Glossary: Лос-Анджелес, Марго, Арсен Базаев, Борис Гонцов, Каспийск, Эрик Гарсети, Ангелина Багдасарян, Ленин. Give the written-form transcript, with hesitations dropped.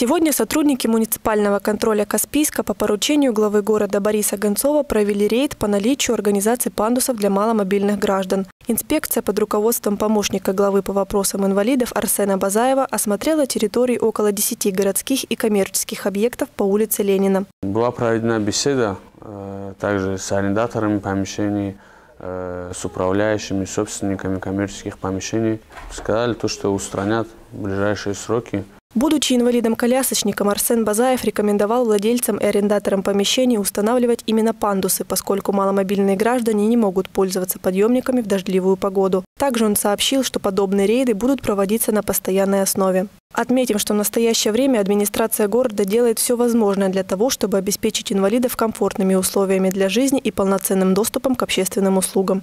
Сегодня сотрудники муниципального контроля Каспийска по поручению главы города Бориса Гонцова провели рейд по наличию организации пандусов для маломобильных граждан. Инспекция под руководством помощника главы по вопросам инвалидов Арсена Базаева осмотрела территории около 10 городских и коммерческих объектов по улице Ленина. Была проведена беседа также с арендаторами помещений, с управляющими, собственниками коммерческих помещений. Сказали, что устранят в ближайшие сроки. Будучи инвалидом-колясочником, Арсен Базаев рекомендовал владельцам и арендаторам помещений устанавливать именно пандусы, поскольку маломобильные граждане не могут пользоваться подъемниками в дождливую погоду. Также он сообщил, что подобные рейды будут проводиться на постоянной основе. Отметим, что в настоящее время администрация города делает все возможное для того, чтобы обеспечить инвалидов комфортными условиями для жизни и полноценным доступом к общественным услугам.